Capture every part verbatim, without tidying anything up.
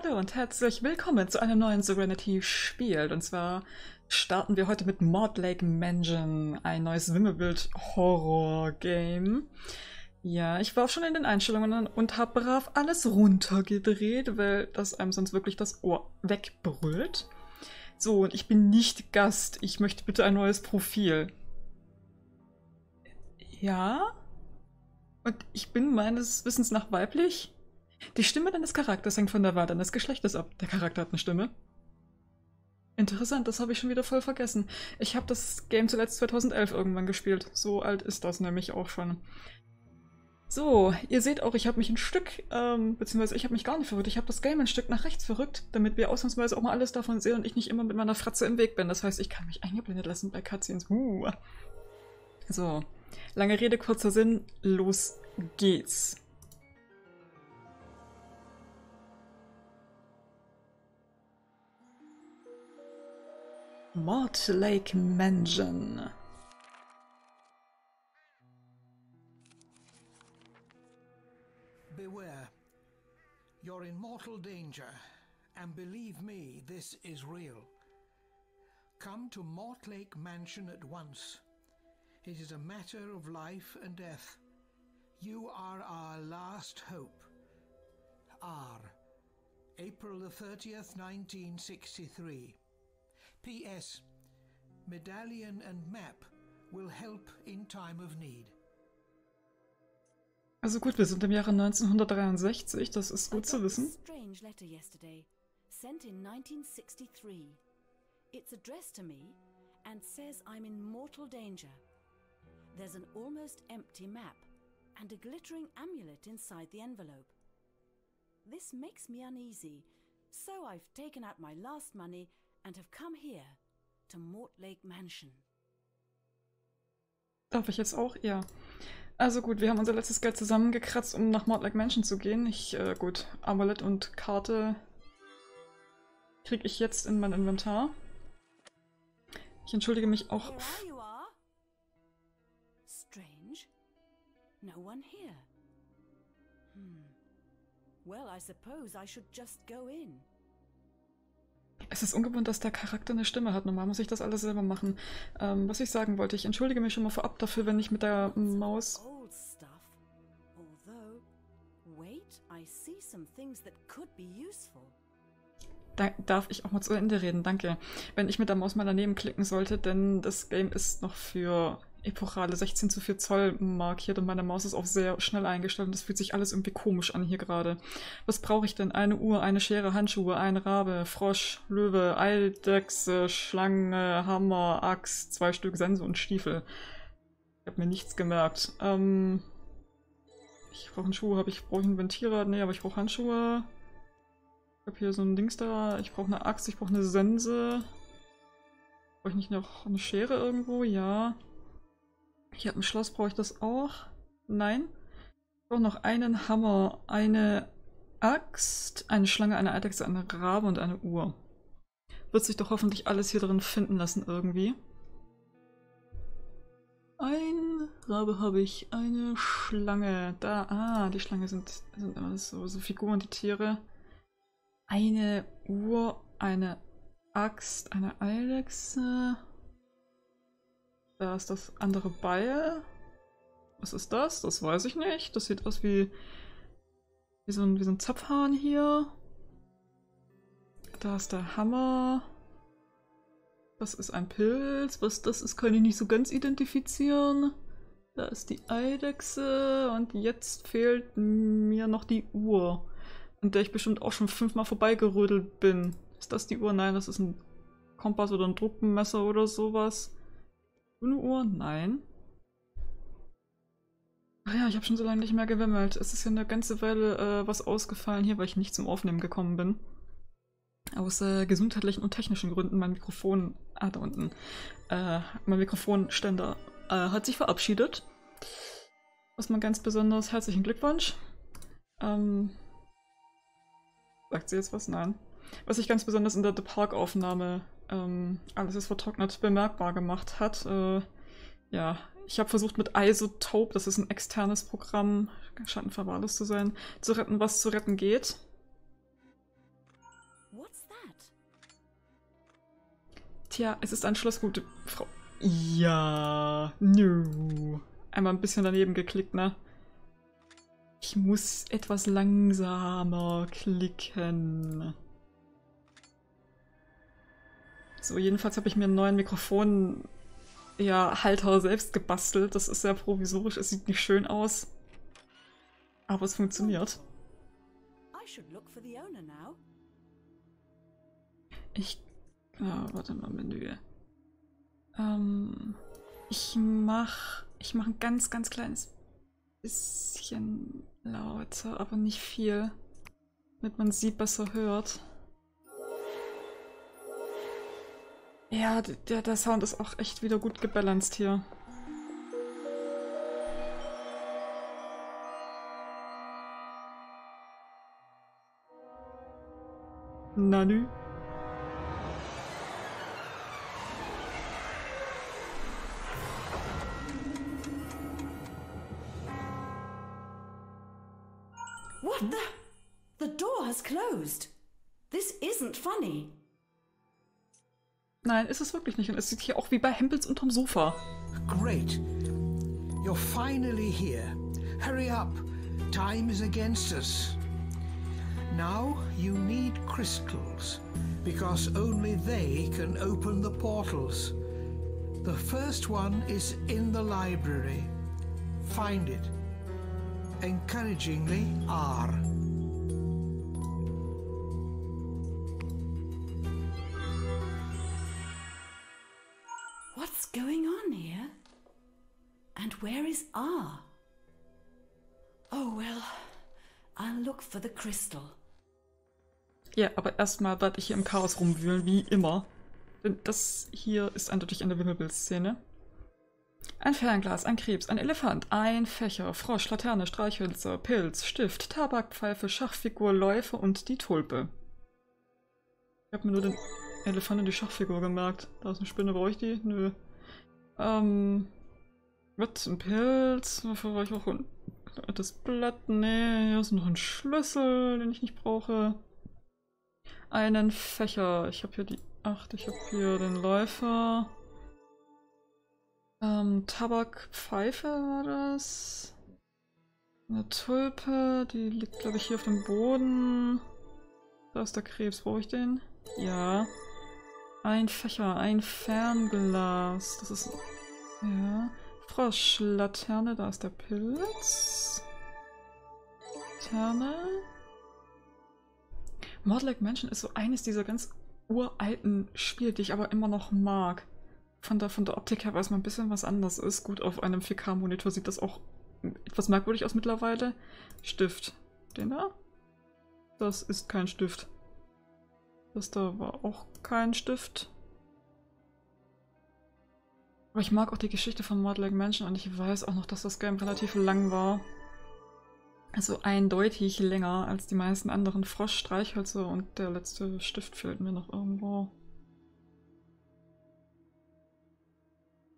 Hallo und herzlich willkommen zu einem neuen Serenity-Spiel. Und zwar starten wir heute mit Mortlake Mansion, ein neues Wimmelbild-Horror-Game. Ja, ich war auch schon in den Einstellungen und habe brav alles runtergedreht, weil das einem sonst wirklich das Ohr wegbrüllt. So, und ich bin nicht Gast. Ich möchte bitte ein neues Profil. Ja? Und ich bin meines Wissens nach weiblich? Die Stimme deines Charakters hängt von der Wahl deines Geschlechtes ab. Der Charakter hat eine Stimme. Interessant, das habe ich schon wieder voll vergessen. Ich habe das Game zuletzt zweitausendelf irgendwann gespielt. So alt ist das nämlich auch schon. So, ihr seht auch, ich habe mich ein Stück, ähm, beziehungsweise ich habe mich gar nicht verrückt. Ich habe das Game ein Stück nach rechts verrückt, damit wir ausnahmsweise auch mal alles davon sehen und ich nicht immer mit meiner Fratze im Weg bin. Das heißt, ich kann mich eingeblendet lassen bei Cutscenes. Uh. So, lange Rede, kurzer Sinn. Los geht's. Mortlake Mansion. Beware. You're in mortal danger, and believe me, this is real. Come to Mortlake Mansion at once. It is a matter of life and death. You are our last hope. R. April the thirtieth, nineteen sixty-three. P S. Medallion and Map will help in time of need. Also gut, wir sind im Jahre neunzehnhundertdreiundsechzig, das ist gut zu wissen. Strange letter yesterday, sent in nineteen sixty-three. It's addressed to me and says I'm in mortal danger. There's an almost empty map and a glittering amulet inside the envelope. This makes me uneasy, so I've taken out my last money and have come here to Mortlake Mansion. Darf ich jetzt auch? Ja. Also gut, wir haben unser letztes Geld zusammengekratzt, um nach Mortlake Mansion zu gehen. Ich, äh, gut, Amulett und Karte kriege ich jetzt in mein Inventar. Ich entschuldige mich auch. Here you are. Strange. No one here. Hmm. Well, I suppose I should just go in. Es ist ungewohnt, dass der Charakter eine Stimme hat. Normal muss ich das alles selber machen. Ähm, was ich sagen wollte, ich entschuldige mich schon mal vorab dafür, wenn ich mit der Maus... Da darf ich auch mal zu Ende reden, danke. Wenn ich mit der Maus mal daneben klicken sollte, denn das Game ist noch für epochale sechzehn zu vier Zoll markiert und meine Maus ist auch sehr schnell eingestellt und das fühlt sich alles irgendwie komisch an hier gerade. Was brauche ich denn? Eine Uhr, eine Schere, Handschuhe, ein Rabe, Frosch, Löwe, Eidechse, Schlange, Hammer, Axt, zwei Stück Sense und Stiefel. Ich habe mir nichts gemerkt. Ähm, ich brauche einen Schuh, habe ich brauche einen Ventilrad, nee, aber ich brauche Handschuhe. Ich habe hier so ein Dings da, ich brauche eine Axt, ich brauche eine Sense. Brauche ich nicht noch eine Schere irgendwo? Ja. Hier am Schloss brauche ich das auch. Nein. Ich brauche noch einen Hammer, eine Axt, eine Schlange, eine Eidechse, eine Rabe und eine Uhr. Wird sich doch hoffentlich alles hier drin finden lassen irgendwie. Ein Rabe habe ich, eine Schlange. Da, ah, die Schlange sind, sind immer so, so Figuren, die Tiere. Eine Uhr, eine Axt, eine Eidechse. Da ist das andere Beil. Was ist das? Das weiß ich nicht. Das sieht aus wie, wie, so, ein, wie so ein Zapfhahn hier. Da ist der Hammer. Das ist ein Pilz. Was das ist, kann ich nicht so ganz identifizieren. Da ist die Eidechse. Und jetzt fehlt mir noch die Uhr, an der ich bestimmt auch schon fünfmal vorbeigerödelt bin. Ist das die Uhr? Nein, das ist ein Kompass oder ein Druckmesser oder sowas. Eine Uhr? Nein. Ach ja, ich habe schon so lange nicht mehr gewimmelt. Es ist ja eine ganze Weile äh, was ausgefallen hier, weil ich nicht zum Aufnehmen gekommen bin. Aus äh, gesundheitlichen und technischen Gründen. Mein Mikrofon... Ah, da unten. Äh, mein Mikrofonständer äh, hat sich verabschiedet. Was man ganz besonders... Herzlichen Glückwunsch. Ähm, sagt sie jetzt was? Nein. Was ich ganz besonders in der The Park-Aufnahme... Ähm, alles ist vertrocknet, bemerkbar gemacht hat. Äh, ja, ich habe versucht mit Isotope, das ist ein externes Programm, scheint ein Verwahrlos zu sein, zu retten, was zu retten geht. Tja, es ist ein Schloss, gute Frau. Ja, nö. Einmal ein bisschen daneben geklickt, ne? Ich muss etwas langsamer klicken. So, jedenfalls habe ich mir einen neuen Mikrofon, ja, Halter selbst gebastelt. Das ist sehr provisorisch, es sieht nicht schön aus. Aber es funktioniert. Ich... Ah, warte mal, Menü. Ähm, ich mach... Ich mach ein ganz, ganz kleines bisschen lauter, aber nicht viel, damit man sie besser hört. Ja, der, der Sound ist auch echt wieder gut gebalanced hier. Nanu. What the? The door has closed. This isn't funny. Nein, ist es wirklich nicht. Und es sieht hier auch wie bei Hempels unterm Sofa. Great. You're finally here. Hurry up. Time is against us. Now you need crystals, because only they can open the portals. The first one is in the library. Find it. Encouragingly, R. What's going on here? And where is R? Oh well, I'll look for the crystal. Ja, aber erstmal werde ich hier im Chaos rumwühlen, wie immer. Denn das hier ist eindeutig eine Wimmelbildszene. Ein Fernglas, ein Krebs, ein Elefant, ein Fächer, Frosch, Laterne, Streichhölzer, Pilz, Stift, Tabakpfeife, Schachfigur, Läufe und die Tulpe. Ich habe mir nur den Elefant und die Schachfigur gemerkt. Da ist eine Spinne, brauche ich die? Nö. Ähm. Was? Ein Pilz? Dafür war ich auch ein altes Blatt. Nee, hier ist noch ein Schlüssel, den ich nicht brauche. Einen Fächer. Ich habe hier die acht, ich habe hier den Läufer. Ähm, Tabakpfeife war das. Eine Tulpe, die liegt glaube ich hier auf dem Boden. Da ist der Krebs, brauche ich den? Ja. Ein Fächer, ein Fernglas. Das ist... Ja. Frosch, Laterne, da ist der Pilz. Laterne. Mortlake Mansion ist so eines dieser ganz uralten Spiele, die ich aber immer noch mag. Von der, von der Optik her weiß man ein bisschen was anders ist. Gut, auf einem vier K-Monitor sieht das auch etwas merkwürdig aus mittlerweile. Stift. Den da? Das ist kein Stift. Das da war auch kein Stift. Aber ich mag auch die Geschichte von Mortlake Mansion und ich weiß auch noch, dass das Game relativ lang war. Also eindeutig länger als die meisten anderen. Frosch, Streichhölzer und der letzte Stift fehlt mir noch irgendwo.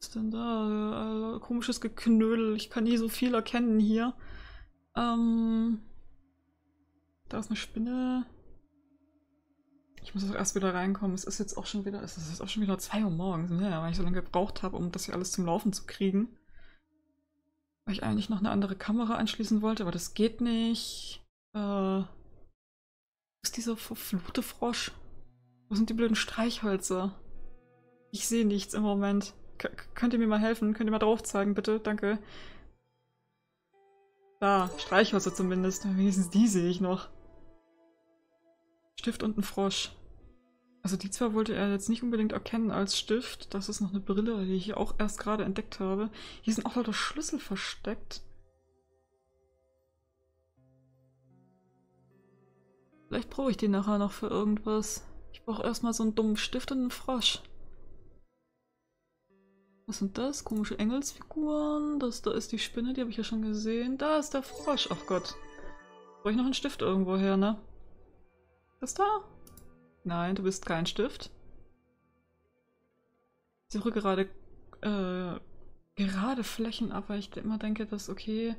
Was ist denn da? Komisches Geknödel. Ich kann nie so viel erkennen hier. Ähm, da ist eine Spinne. Ich muss auch erst wieder reinkommen. Es ist jetzt auch schon wieder, es ist jetzt auch schon wieder zwei Uhr morgens, ja, weil ich so lange gebraucht habe, um das hier alles zum Laufen zu kriegen. Weil ich eigentlich noch eine andere Kamera anschließen wollte, aber das geht nicht. Äh, wo ist dieser verfluchte Frosch? Wo sind die blöden Streichhölzer? Ich sehe nichts im Moment. K- könnt ihr mir mal helfen? Könnt ihr mal drauf zeigen, bitte? Danke. Da, Streichhölzer zumindest. Wenigstens die sehe ich noch. Stift und ein Frosch. Also die zwei wollte er jetzt nicht unbedingt erkennen als Stift. Das ist noch eine Brille, die ich hier auch erst gerade entdeckt habe. Hier sind auch lauter Schlüssel versteckt. Vielleicht brauche ich die nachher noch für irgendwas. Ich brauche erstmal so einen dummen Stift und einen Frosch. Was sind das? Komische Engelsfiguren. Das da ist die Spinne, die habe ich ja schon gesehen. Da ist der Frosch. Ach Gott. Brauche ich noch einen Stift irgendwo her, ne? Das da? Nein, du bist kein Stift. Ich suche gerade äh, gerade Flächen ab, weil ich immer denke, dass okay,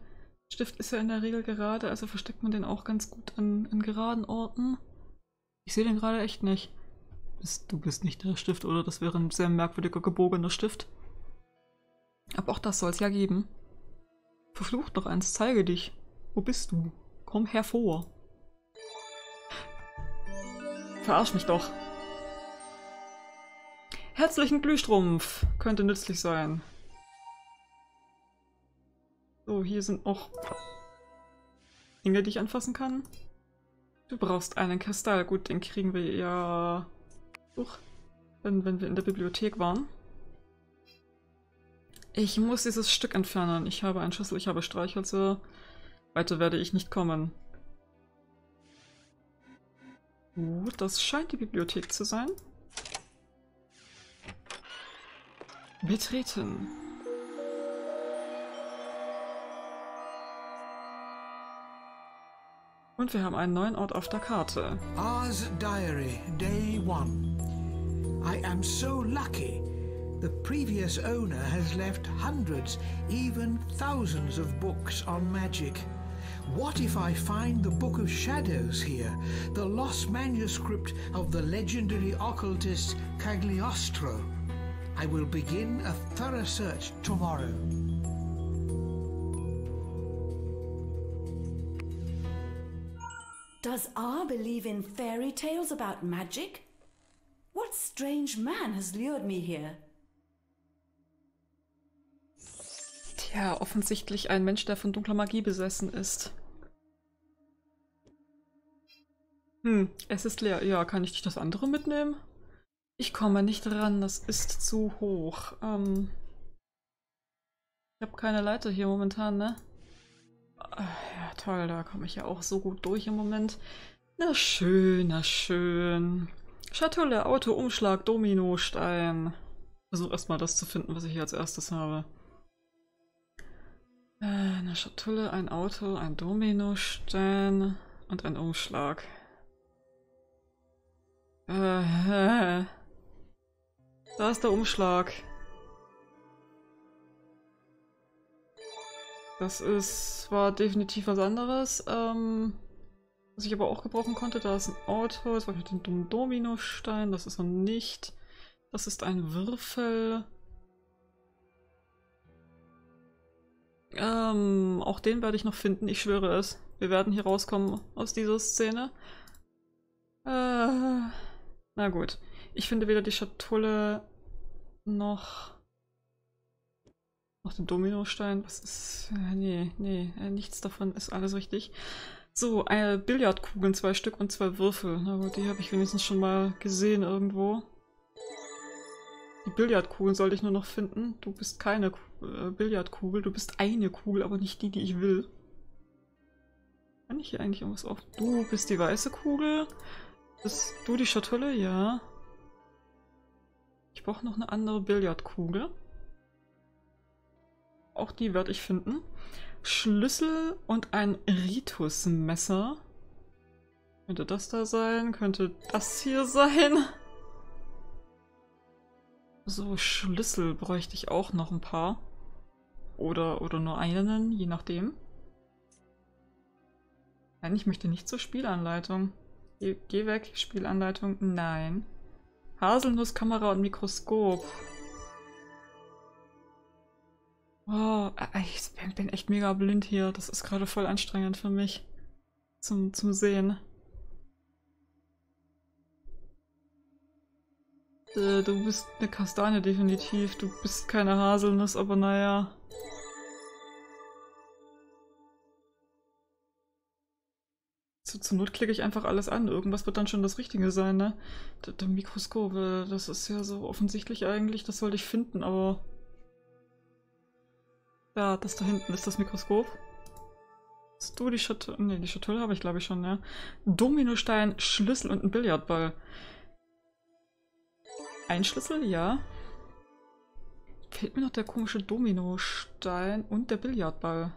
Stift ist ja in der Regel gerade, also versteckt man den auch ganz gut an, an geraden Orten. Ich sehe den gerade echt nicht. Du bist nicht der Stift, oder? Das wäre ein sehr merkwürdiger, gebogener Stift. Aber auch das soll es ja geben. Verflucht noch eins, zeige dich. Wo bist du? Komm hervor. Verarsch mich doch. Herzlichen Glühstrumpf. Könnte nützlich sein. So, hier sind noch Dinge, die ich anfassen kann. Du brauchst einen Kristall. Gut, den kriegen wir ja... Uch, wenn, wenn wir in der Bibliothek waren. Ich muss dieses Stück entfernen. Ich habe einen Schlüssel, ich habe Streichhölzer. Weiter werde ich nicht kommen. Gut, das scheint die Bibliothek zu sein. Betreten. Und wir haben einen neuen Ort auf der Karte. R's Diary, Day one. I am so lucky. The previous owner has left hundreds, even thousands of books on magic. What if I find the Book of Shadows here, the lost manuscript of the legendary occultist Cagliostro? I will begin a thorough search tomorrow. Does R believe in fairy tales about magic? What strange man has lured me here? Tja, offensichtlich ein Mensch, der von dunkler Magie besessen ist. Hm, es ist leer. Ja, kann ich das andere mitnehmen? Ich komme nicht ran, das ist zu hoch. Ähm, ich habe keine Leiter hier momentan, ne? Ja, toll, da komme ich ja auch so gut durch im Moment. Na schön, na schön. Schatulle, Auto, Umschlag, Domino, Stein. Versuch erstmal das zu finden, was ich hier als erstes habe. Äh, eine Schatulle, ein Auto, ein Domino, Stein und ein Umschlag. Äh, da ist der Umschlag. Das ist, war definitiv was anderes, ähm, was ich aber auch gebrauchen konnte. Da ist ein Auto, das war mit dem dummen Dominostein, das ist noch nicht. Das ist ein Würfel. Ähm, auch den werde ich noch finden, ich schwöre es. Wir werden hier rauskommen aus dieser Szene. Äh, na gut. Ich finde weder die Schatulle noch... Noch den Dominostein, was ist... Nee, nee, nichts davon ist alles richtig. So, eine Billardkugeln, zwei Stück und zwei Würfel. Na gut, die habe ich wenigstens schon mal gesehen irgendwo. Die Billardkugeln sollte ich nur noch finden. Du bist keine äh, Billardkugel, du bist eine Kugel, aber nicht die, die ich will. Kann ich hier eigentlich irgendwas auf... Du bist die weiße Kugel. Bist du die Schatulle? Ja. Ich brauche noch eine andere Billardkugel. Auch die werde ich finden. Schlüssel und ein Ritusmesser. Könnte das da sein? Könnte das hier sein? So, Schlüssel bräuchte ich auch noch ein paar. Oder, oder nur einen, je nachdem. Nein, ich möchte nicht zur Spielanleitung. Geh, geh weg, Spielanleitung, nein. Haselnuss, Kamera und Mikroskop. Oh, ich bin echt mega blind hier. Das ist gerade voll anstrengend für mich. Zum, zum Sehen. Äh, du bist eine Kastanie, definitiv. Du bist keine Haselnuss, aber naja. Zu, zur Not klicke ich einfach alles an. Irgendwas wird dann schon das Richtige sein, ne? Der, der Mikroskop, das ist ja so offensichtlich eigentlich. Das sollte ich finden, aber... Ja, das da hinten ist das Mikroskop. Hast du die Schatulle? Ne, die Schatulle habe ich glaube ich schon, ja. Dominostein, Schlüssel und ein Billardball. Ein Schlüssel? Ja. Fehlt mir noch der komische Dominostein und der Billardball.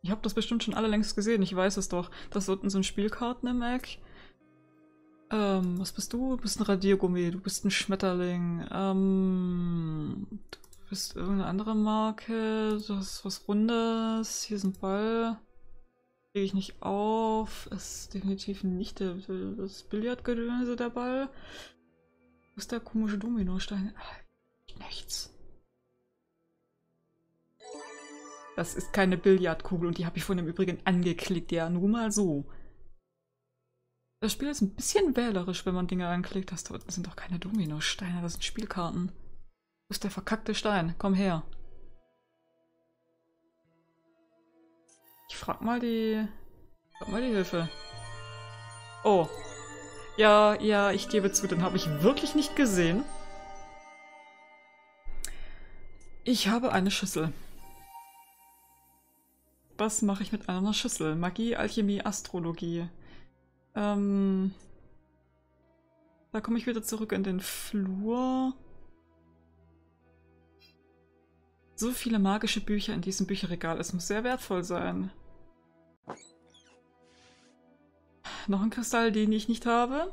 Ich habe das bestimmt schon alle längst gesehen, ich weiß es doch. Das ist unten so ein Spielkarten im Eck. Ähm, was bist du? Du bist ein Radiergummi, du bist ein Schmetterling. Ähm... Du bist irgendeine andere Marke, das ist was Rundes, hier ist ein Ball. Kriege ich nicht auf. Es ist definitiv nicht der, das Billardgedönse der Ball. Wo ist der komische Dominostein? Nichts. Das ist keine Billardkugel und die habe ich vorhin im Übrigen angeklickt. Ja, nur mal so. Das Spiel ist ein bisschen wählerisch, wenn man Dinge anklickt. Das sind doch keine Dominosteine, das sind Spielkarten. Wo ist der verkackte Stein? Komm her. Ich frag mal die... Frag mal die Hilfe. Oh. Ja, ja, ich gebe zu, den habe ich wirklich nicht gesehen. Ich habe eine Schüssel. Was mache ich mit einer Schüssel? Magie, Alchemie, Astrologie. Ähm... Da komme ich wieder zurück in den Flur. So viele magische Bücher in diesem Bücherregal. Es muss sehr wertvoll sein. Noch ein Kristall, den ich nicht habe.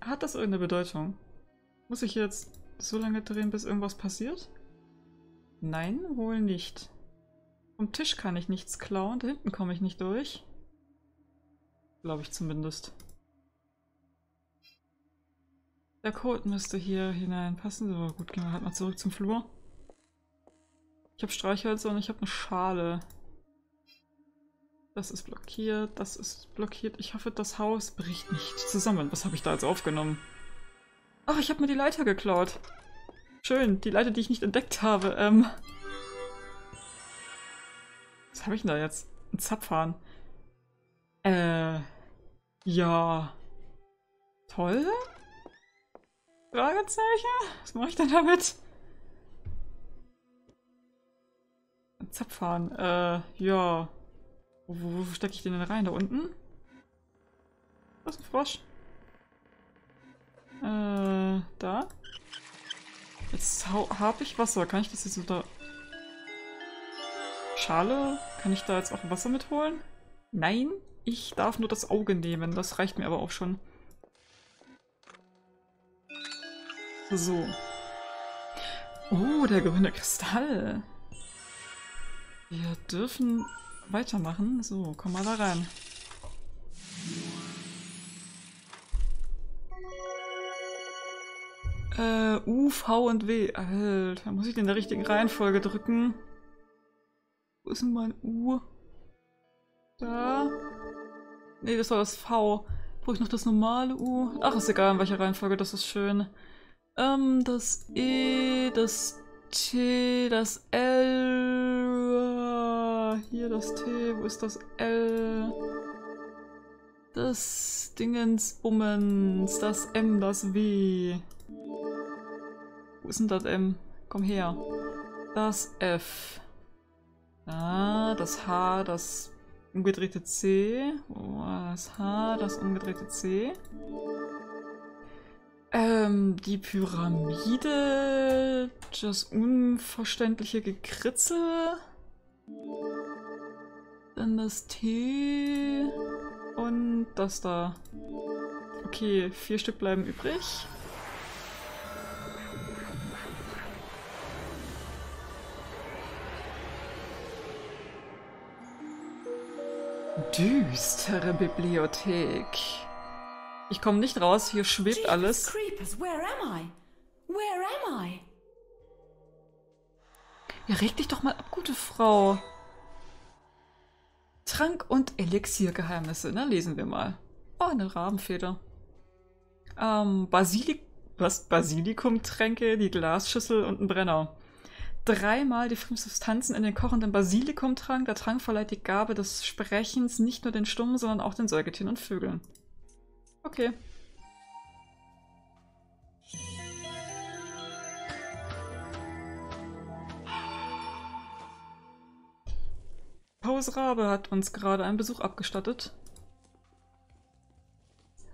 Hat das irgendeine Bedeutung? Muss ich jetzt so lange drehen, bis irgendwas passiert? Nein, wohl nicht. Vom Tisch kann ich nichts klauen, da hinten komme ich nicht durch. Glaube ich zumindest. Der Code müsste hier hineinpassen. So, gut, gehen wir halt mal zurück zum Flur. Ich habe Streichhölzer und ich habe eine Schale. Das ist blockiert, das ist blockiert. Ich hoffe, das Haus bricht nicht zusammen. Was habe ich da jetzt aufgenommen? Ach, ich habe mir die Leiter geklaut. Schön, die Leiter, die ich nicht entdeckt habe. Ähm Was habe ich denn da jetzt? Ein Zapfhahn. Äh, ja. Toll? Fragezeichen? Was mache ich denn damit? Zapfhahn, äh, ja. Wo, wo, wo stecke ich den denn rein? Da unten? Das ist ein Frosch. Äh, da. Jetzt habe ich Wasser. Kann ich das jetzt unter Schale? Kann ich da jetzt auch Wasser mitholen? Nein, ich darf nur das Auge nehmen. Das reicht mir aber auch schon. So. Oh, der grüne Kristall. Wir dürfen weitermachen. So, komm mal da rein. Äh, U, V und W. Alter, muss ich in der richtigen Reihenfolge drücken? Wo ist denn mein U? Da. Nee, das war das V. Brauche ich noch das normale U? Ach, ist egal, in welcher Reihenfolge, das ist schön. Ähm, das E, das T, das L, hier das T, wo ist das L, das Dingensbummens, das M, das W, wo ist denn das M, komm her, das F, ah, das H, das umgedrehte C, oh, das H, das umgedrehte C. Ähm, die Pyramide, das unverständliche Gekritzel, dann das T und das da. Okay, vier Stück bleiben übrig. Düstere Bibliothek. Ich komme nicht raus, hier schwebt alles. Ja, reg dich doch mal ab, gute Frau. Trank- und Elixiergeheimnisse, na lesen wir mal. Oh, eine Rabenfeder. Ähm, Basilik was? Basilikumtränke, die Glasschüssel und ein Brenner. Dreimal die fünf Substanzen in den kochenden Basilikumtrank. Der Trank verleiht die Gabe des Sprechens nicht nur den Stummen, sondern auch den Säugetieren und Vögeln. Okay. Paus Rabe hat uns gerade einen Besuch abgestattet.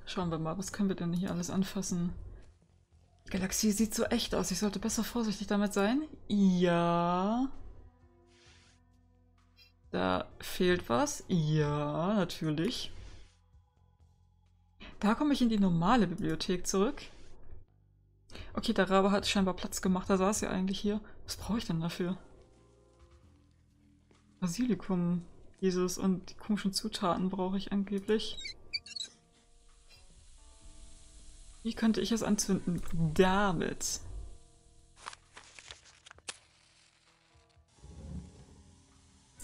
Schauen wir mal, was können wir denn hier alles anfassen? Die Galaxie sieht so echt aus. Ich sollte besser vorsichtig damit sein. Ja. Da fehlt was. Ja, natürlich. Da komme ich in die normale Bibliothek zurück. Okay, der Rabe hat scheinbar Platz gemacht. Da saß ja eigentlich hier. Was brauche ich denn dafür? Basilikum, Jesus, und die komischen Zutaten brauche ich angeblich. Wie könnte ich es anzünden? Damit.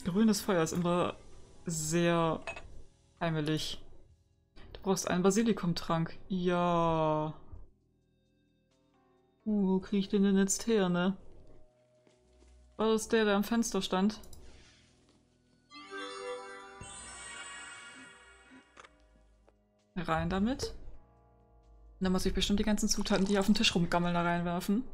Grünes Feuer ist immer sehr heimelig. Du brauchst einen Basilikumtrank. Ja. Uh, wo kriege ich den denn jetzt her, ne? War das der, der am Fenster stand? Rein damit. Und dann muss ich bestimmt die ganzen Zutaten, die hier auf dem Tisch rumgammeln, da reinwerfen.